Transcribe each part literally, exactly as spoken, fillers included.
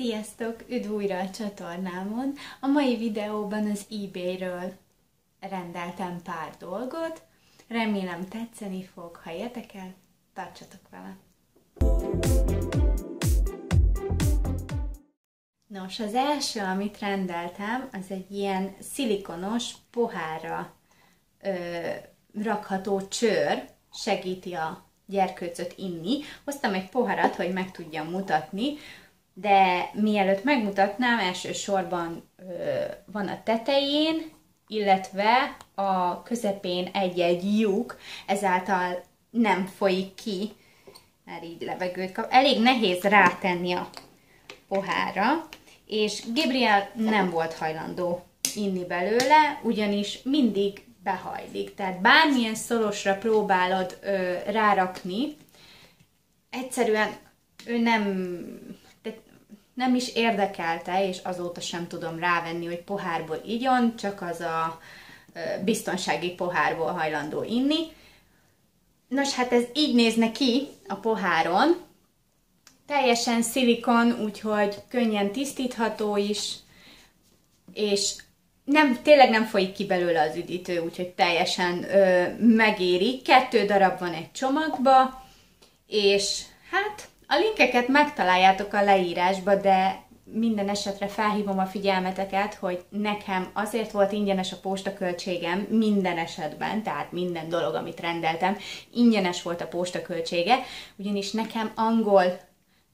Sziasztok! Üdv újra a csatornámon! A mai videóban az eBay-ről rendeltem pár dolgot. Remélem tetszeni fog, ha érdekel, tartsatok vele! Nos, az első, amit rendeltem, az egy ilyen szilikonos pohárra ö, rakható csőr, segíti a gyerkőcöt inni. Hoztam egy poharat, hogy meg tudjam mutatni, de mielőtt megmutatnám, elsősorban ö, van a tetején, illetve a közepén egy-egy lyuk, ezáltal nem folyik ki, mert így levegőt kap. Elég nehéz rátenni a pohárra, és Gabriel nem volt hajlandó inni belőle, ugyanis mindig behajlik. Tehát bármilyen szorosra próbálod ö, rárakni, egyszerűen ő nem... nem is érdekelte, és azóta sem tudom rávenni, hogy pohárból igyon, csak az a biztonsági pohárból hajlandó inni. Nos, hát ez így nézne ki a poháron. Teljesen szilikon, úgyhogy könnyen tisztítható is, és nem, tényleg nem folyik ki belőle az üdítő, úgyhogy teljesen ö, megéri. Kettő darab van egy csomagba, és hát... a linkeket megtaláljátok a leírásba, de minden esetre felhívom a figyelmeteket, hogy nekem azért volt ingyenes a postaköltségem minden esetben, tehát minden dolog, amit rendeltem, ingyenes volt a postaköltsége, ugyanis nekem angol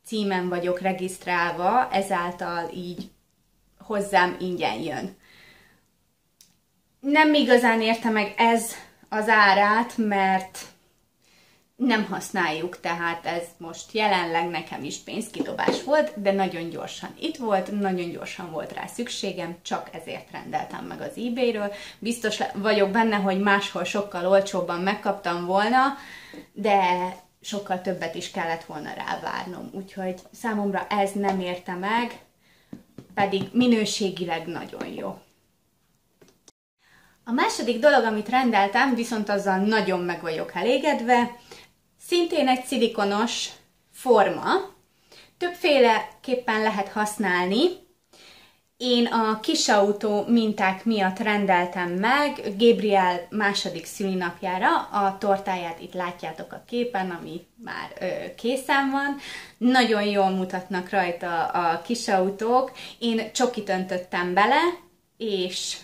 címen vagyok regisztrálva, ezáltal így hozzám ingyen jön. Nem igazán érte meg ez az árát, mert... nem használjuk, tehát ez most jelenleg nekem is pénzkidobás volt, de nagyon gyorsan itt volt, nagyon gyorsan volt rá szükségem, csak ezért rendeltem meg az eBay-ről. Biztos vagyok benne, hogy máshol sokkal olcsóbban megkaptam volna, de sokkal többet is kellett volna rá várnom. Úgyhogy számomra ez nem érte meg, pedig minőségileg nagyon jó. A második dolog, amit rendeltem, viszont azzal nagyon meg vagyok elégedve, szintén egy szilikonos forma, többféleképpen lehet használni. Én a kisautó minták miatt rendeltem meg Gabriel második szülinapjára, a tortáját itt látjátok a képen, ami már ö, készen van. Nagyon jól mutatnak rajta a kisautók, én csokit öntöttem bele, és...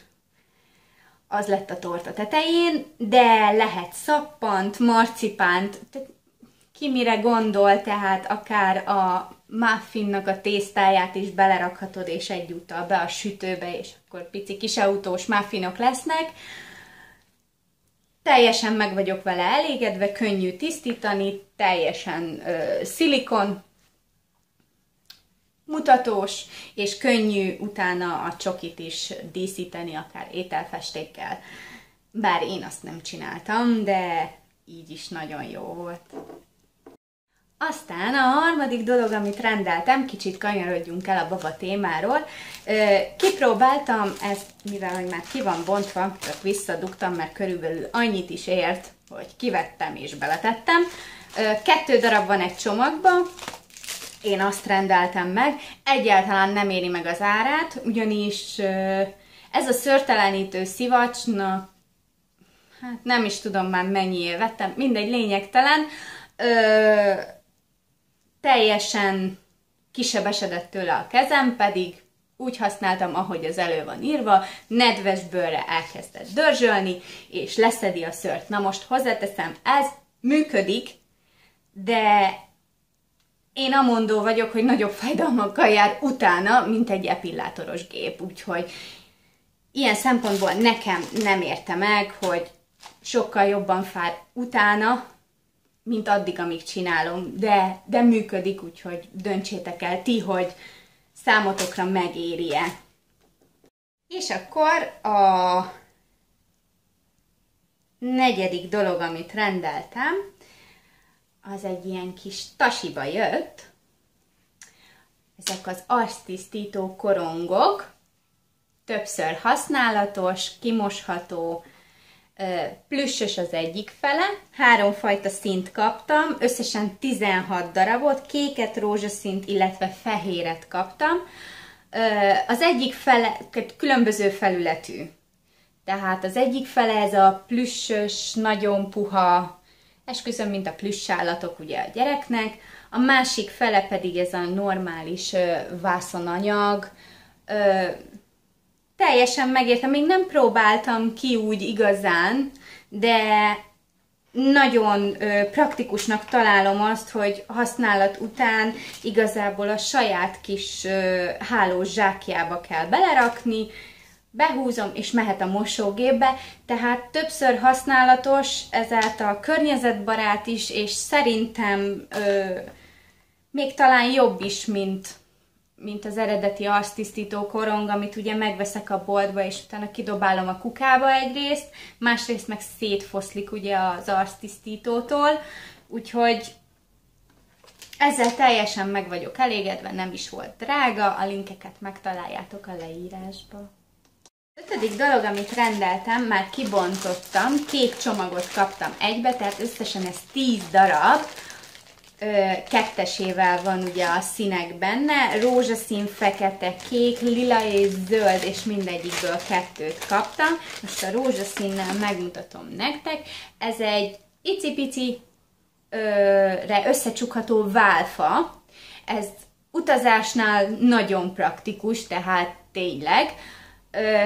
az lett a torta tetején, de lehet szappant, marcipánt, tehát ki mire gondol, tehát akár a muffinnak a tésztáját is belerakhatod, és egyúttal be a sütőbe, és akkor pici kisautós muffinok lesznek. Teljesen meg vagyok vele elégedve, könnyű tisztítani, teljesen ö, szilikon, mutatós, és könnyű utána a csokit is díszíteni, akár ételfestékkel. Bár én azt nem csináltam, de így is nagyon jó volt. Aztán a harmadik dolog, amit rendeltem, kicsit kanyarodjunk el a baba témáról. Kipróbáltam ezt, mivel hogy már ki van bontva, csak visszadugtam, mert körülbelül annyit is ért, hogy kivettem és beletettem. Kettő darab van egy csomagba, én azt rendeltem meg, egyáltalán nem éri meg az árát, ugyanis ez a szőrtelenítő szivacsnak, hát nem is tudom már mennyiért vettem, mindegy, lényegtelen, ö, teljesen kisebesedett tőle a kezem, pedig úgy használtam, ahogy az elő van írva, nedves bőrre elkezdett dörzsölni, és leszedi a szőrt. Na most hozzáteszem, ez működik, de... én amondó vagyok, hogy nagyobb fájdalmakkal jár utána, mint egy epillátoros gép, úgyhogy ilyen szempontból nekem nem érte meg, hogy sokkal jobban fáj utána, mint addig, amíg csinálom, de, de működik, úgyhogy döntsétek el ti, hogy számotokra megéri-e. És akkor a negyedik dolog, amit rendeltem, az egy ilyen kis tasiba jött. Ezek az arctisztító korongok, többször használatos, kimosható, plüssös az egyik fele, háromfajta színt kaptam, összesen tizenhat darabot, kéket, rózsaszínt, illetve fehéret kaptam. Az egyik fele különböző felületű. Tehát az egyik fele ez a plüssös, nagyon puha, esküszöm, mint a plüssállatok ugye a gyereknek, a másik fele pedig ez a normális vászonanyag. Teljesen megértem, még nem próbáltam ki úgy igazán, de nagyon praktikusnak találom azt, hogy használat után igazából a saját kis hálós zsákjába kell belerakni, behúzom és mehet a mosógépbe, tehát többször használatos, ezáltal környezetbarát is, és szerintem ö, még talán jobb is, mint, mint az eredeti arctisztító korong, amit ugye megveszek a boltba, és utána kidobálom a kukába egyrészt, másrészt meg szétfoszlik ugye az arctisztítótól, úgyhogy ezzel teljesen meg vagyok elégedve, nem is volt drága, a linkeket megtaláljátok a leírásba. Ötödik dolog, amit rendeltem, már kibontottam, kék csomagot kaptam egybe, tehát összesen ez tíz darab, kettesével van ugye a színek benne, rózsaszín, fekete, kék, lila és zöld, és mindegyikből kettőt kaptam. Most a rózsaszínnel megmutatom nektek, ez egy icipicire összecsukható válfa, ez utazásnál nagyon praktikus, tehát tényleg, Ö,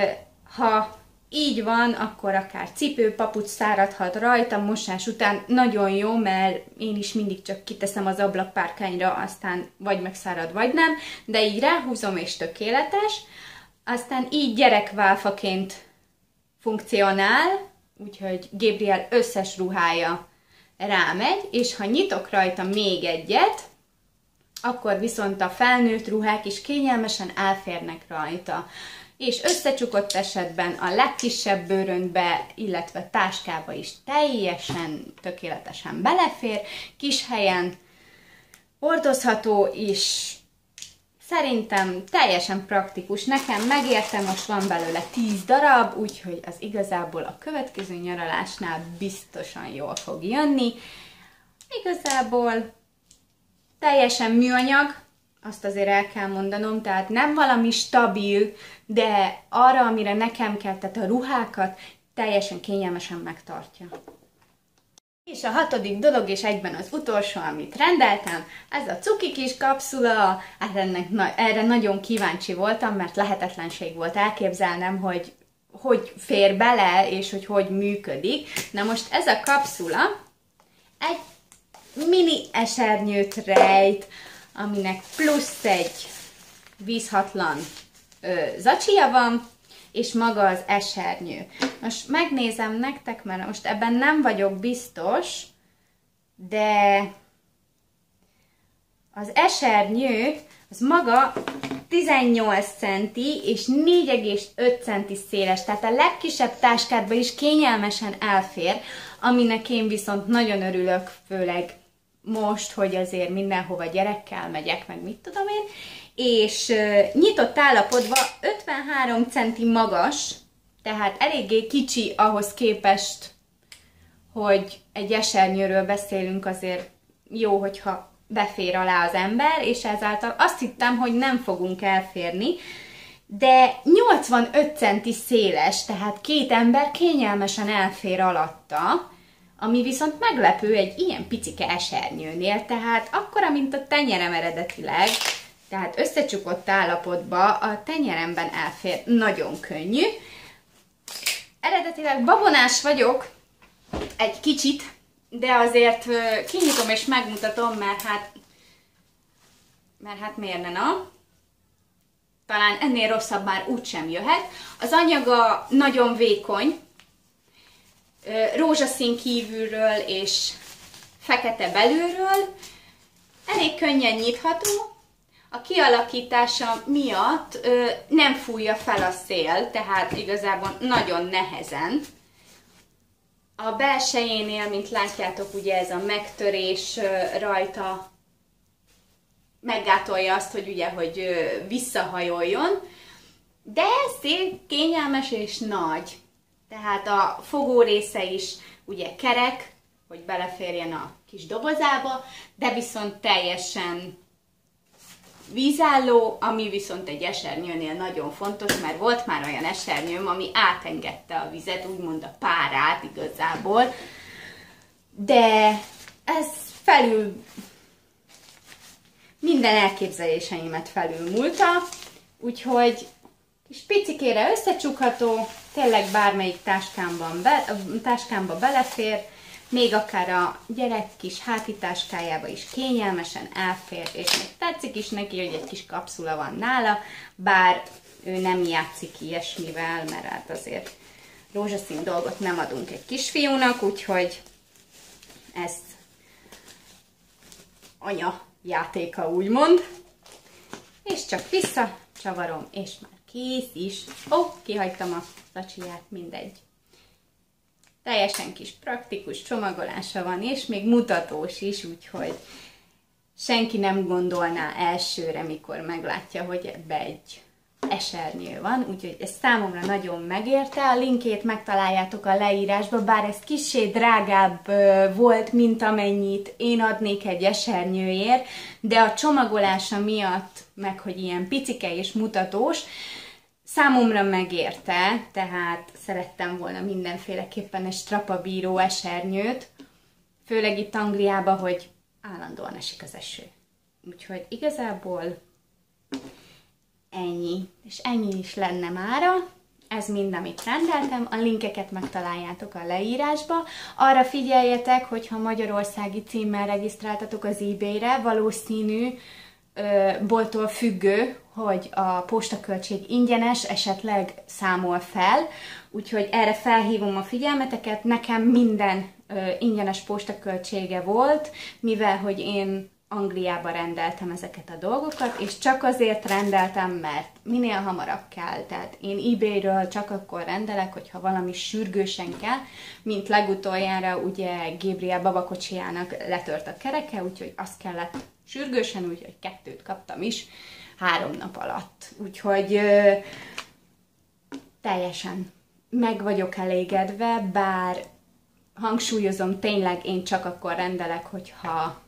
ha így van, akkor akár cipő, papucs száradhat rajta, mosás után nagyon jó, mert én is mindig csak kiteszem az ablakpárkányra, aztán vagy megszárad, vagy nem, de így ráhúzom és tökéletes. Aztán így gyerekválfaként funkcionál, úgyhogy Gabriel összes ruhája rámegy, és ha nyitok rajta még egyet, akkor viszont a felnőtt ruhák is kényelmesen elférnek rajta. És összecsukott esetben a legkisebb bőröntbe, illetve táskába is teljesen, tökéletesen belefér, kis helyen hordozható, és szerintem teljesen praktikus. Nekem megérte, most van belőle tíz darab, úgyhogy az igazából a következő nyaralásnál biztosan jól fog jönni. Igazából teljesen műanyag, azt azért el kell mondanom, tehát nem valami stabil, de arra, amire nekem kell, tehát a ruhákat teljesen kényelmesen megtartja. És a hatodik dolog, és egyben az utolsó, amit rendeltem, ez a cuki kis kapszula, hát ennek, erre nagyon kíváncsi voltam, mert lehetetlenség volt elképzelnem, hogy hogy fér bele, és hogy hogy működik. Na most ez a kapszula egy mini esernyőt rejt, aminek plusz egy vízhatlan ö, zacsia van, és maga az esernyő. Most megnézem nektek, mert most ebben nem vagyok biztos, de az esernyő az maga tizennyolc centi és négy egész öt centi széles, tehát a legkisebb táskádba is kényelmesen elfér, aminek én viszont nagyon örülök, főleg most, hogy azért mindenhova gyerekkel megyek, meg mit tudom én, és nyitott állapotban ötvenhárom centi magas, tehát eléggé kicsi ahhoz képest, hogy egy esernyőről beszélünk, azért jó, hogyha befér alá az ember, és ezáltal azt hittem, hogy nem fogunk elférni, de nyolcvanöt centi széles, tehát két ember kényelmesen elfér alatta, ami viszont meglepő egy ilyen picike esernyőnél, tehát akkora, mint a tenyerem eredetileg, tehát összecsukott állapotban a tenyeremben elfér, nagyon könnyű. Eredetileg babonás vagyok, egy kicsit, de azért kinyitom és megmutatom, mert hát, mert hát miért ne, na? Talán ennél rosszabb már úgysem jöhet. Az anyaga nagyon vékony, rózsaszín kívülről és fekete belülről, elég könnyen nyitható, a kialakítása miatt ö, nem fújja fel a szél, tehát igazából nagyon nehezen. A belsejénél, mint látjátok, ugye ez a megtörés ö, rajta meggátolja azt, hogy ugye, hogy ö, visszahajoljon, de szép, kényelmes és nagy. Tehát a fogó része is ugye kerek, hogy beleférjen a kis dobozába, de viszont teljesen vízálló, ami viszont egy esernyőnél nagyon fontos, mert volt már olyan esernyőm, ami átengedte a vizet, úgymond a párát igazából, de ez felül minden elképzeléseimet felülmúlta, úgyhogy kis picikére összecsukható, tényleg bármelyik táskámban be, táskámba belefér, még akár a gyerek kis hátitáskájába is kényelmesen elfér, és még tetszik is neki, hogy egy kis kapszula van nála, bár ő nem játszik ilyesmivel, mert hát azért rózsaszín dolgot nem adunk egy kisfiúnak, úgyhogy ezt anya játéka úgymond. És csak vissza csavarom, és már kész is. Ó, oh, kihagytam a lacsiját, mindegy. Teljesen kis praktikus csomagolása van, és még mutatós is, úgyhogy senki nem gondolná elsőre, mikor meglátja, hogy ebbe egy esernyő van, úgyhogy ez számomra nagyon megérte. A linkjét megtaláljátok a leírásba, bár ez kissé drágább volt, mint amennyit én adnék egy esernyőért, de a csomagolása miatt, meg hogy ilyen picike és mutatós, számomra megérte, tehát szerettem volna mindenféleképpen egy strapabíró esernyőt, főleg itt Angliában, hogy állandóan esik az eső. Úgyhogy igazából ennyi, és ennyi is lenne mára. Ez mind, amit rendeltem, a linkeket megtaláljátok a leírásba. Arra figyeljetek, hogyha magyarországi címmel regisztráltatok az eBay-re, valószínű, bolttól függő, hogy a postaköltség ingyenes, esetleg számol fel, úgyhogy erre felhívom a figyelmeteket. Nekem minden ö, ingyenes postaköltsége volt, mivel hogy én Angliába rendeltem ezeket a dolgokat, és csak azért rendeltem, mert minél hamarabb kell. Tehát én eBay-ről csak akkor rendelek, hogyha valami sürgősen kell, mint legutoljára ugye Gabriel babakocsijának letört a kereke, úgyhogy azt kellett sürgősen, úgyhogy kettőt kaptam is három nap alatt. Úgyhogy ö, teljesen meg vagyok elégedve, bár hangsúlyozom, tényleg én csak akkor rendelek, hogyha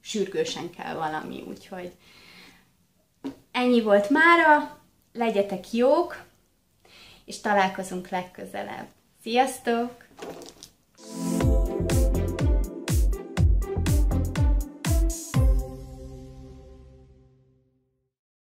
sürgősen kell valami, úgyhogy ennyi volt mára, legyetek jók, és találkozunk legközelebb. Sziasztok!